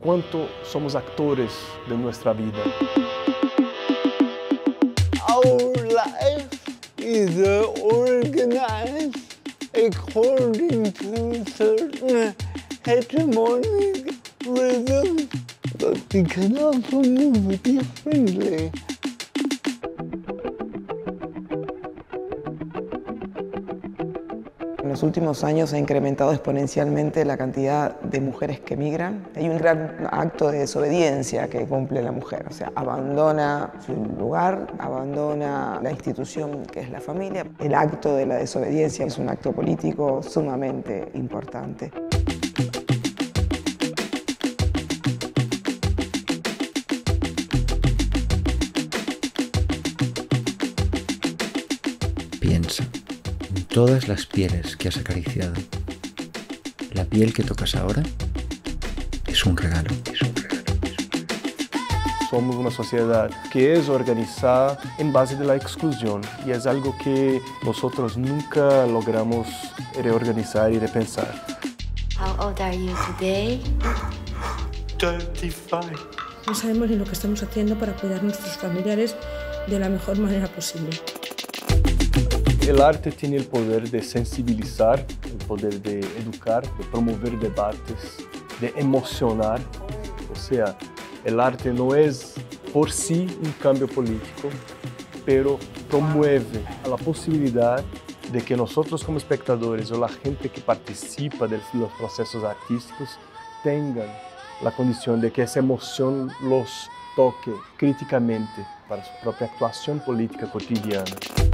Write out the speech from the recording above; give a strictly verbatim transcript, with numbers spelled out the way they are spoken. cuánto somos actores de nuestra vida. Our life is organized according to certain hegemonic rhythms, but we cannot move differently. En los últimos años ha incrementado exponencialmente la cantidad de mujeres que migran. Hay un gran acto de desobediencia que cumple la mujer, o sea, abandona su lugar, abandona la institución que es la familia. El acto de la desobediencia es un acto político sumamente importante. Piensa. Todas las pieles que has acariciado, la piel que tocas ahora es un regalo. Es un regalo, es un regalo. Somos una sociedad que es organizada en base de la exclusión y es algo que nosotros nunca logramos reorganizar y repensar. How old are you today? thirty-five. No sabemos ni lo que estamos haciendo para cuidar a nuestros familiares de la mejor manera posible. El arte tiene el poder de sensibilizar, el poder de educar, de promover debates, de emocionar. O sea, el arte no es por sí un cambio político, pero promueve la posibilidad de que nosotros como espectadores o la gente que participa de los procesos artísticos tengan la condición de que esa emoción los toque críticamente para su propia actuación política cotidiana.